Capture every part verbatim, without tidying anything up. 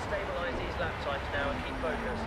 Stabilise these lap times now and keep focused.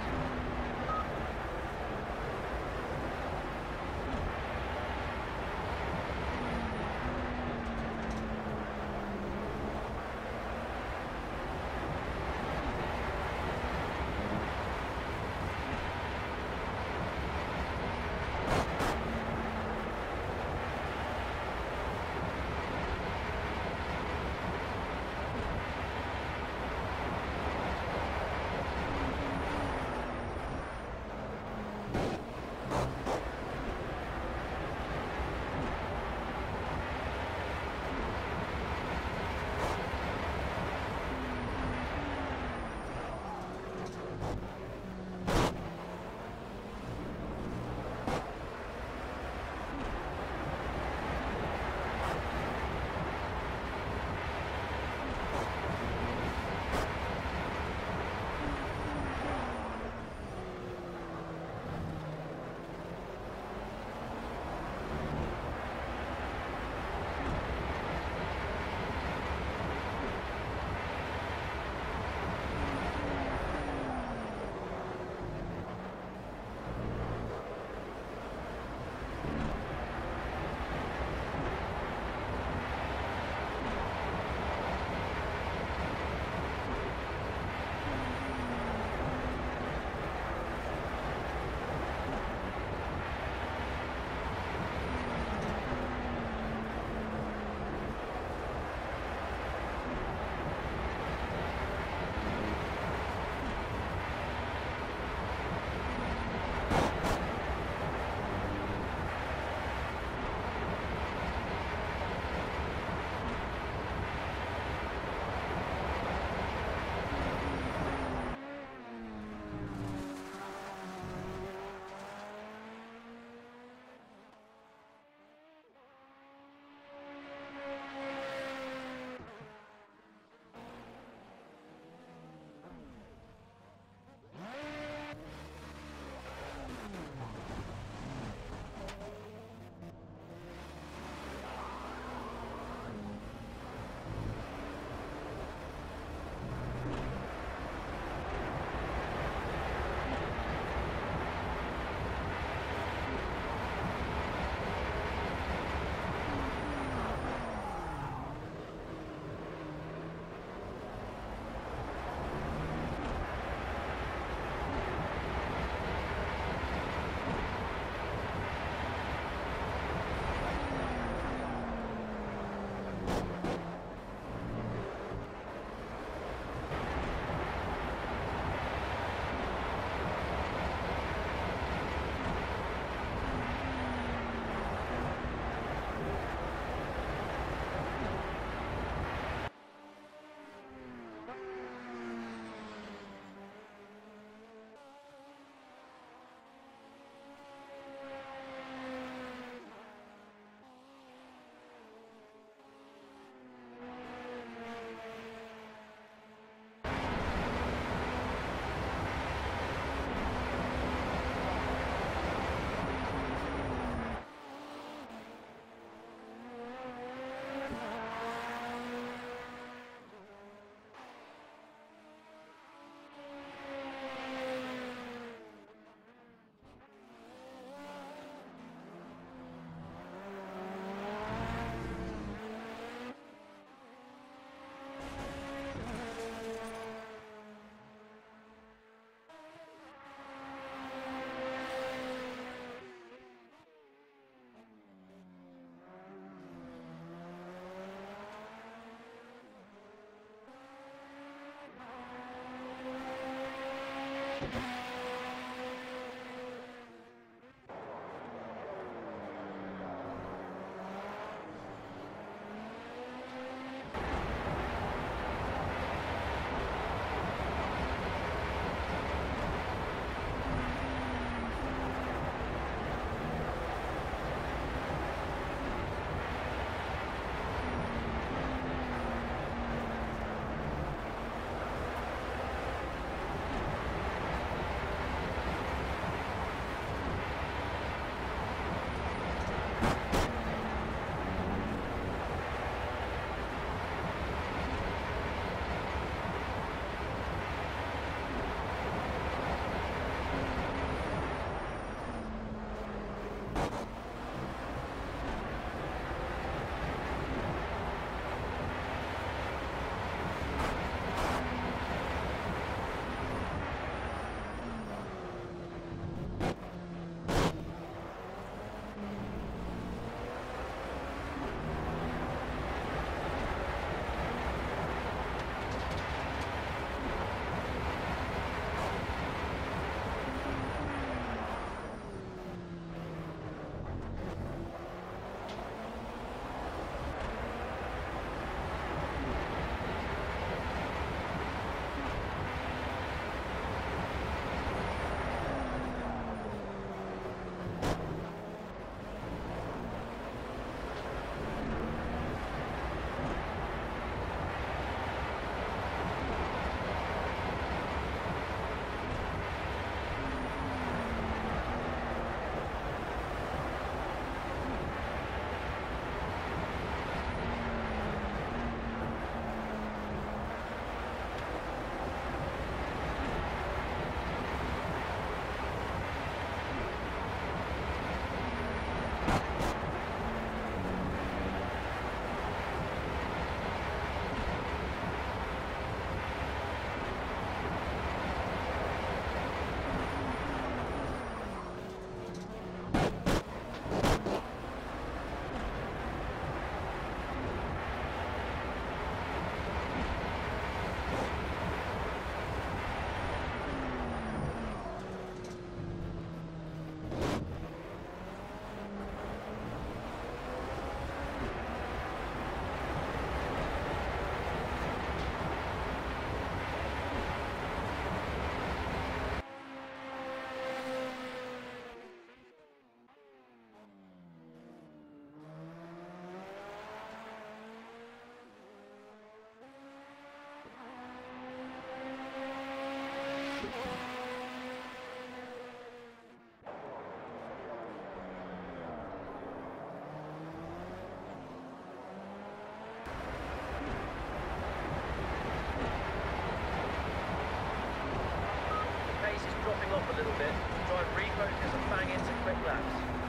bit, try and refocus and bang into quick laps.